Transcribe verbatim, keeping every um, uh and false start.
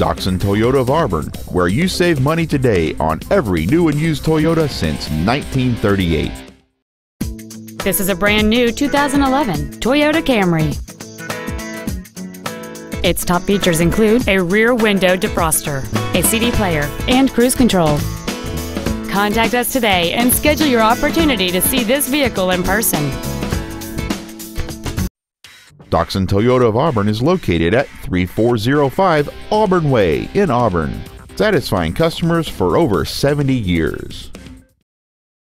Doxon Toyota of Auburn, where you save money today on every new and used Toyota since nineteen thirty-eight. This is a brand new two thousand eleven Toyota Camry. Its top features include a rear window defroster, a C D player, and cruise control. Contact us today and schedule your opportunity to see this vehicle in person. Doxon Toyota of Auburn is located at thirty-four oh five Auburn Way in Auburn, satisfying customers for over seventy years.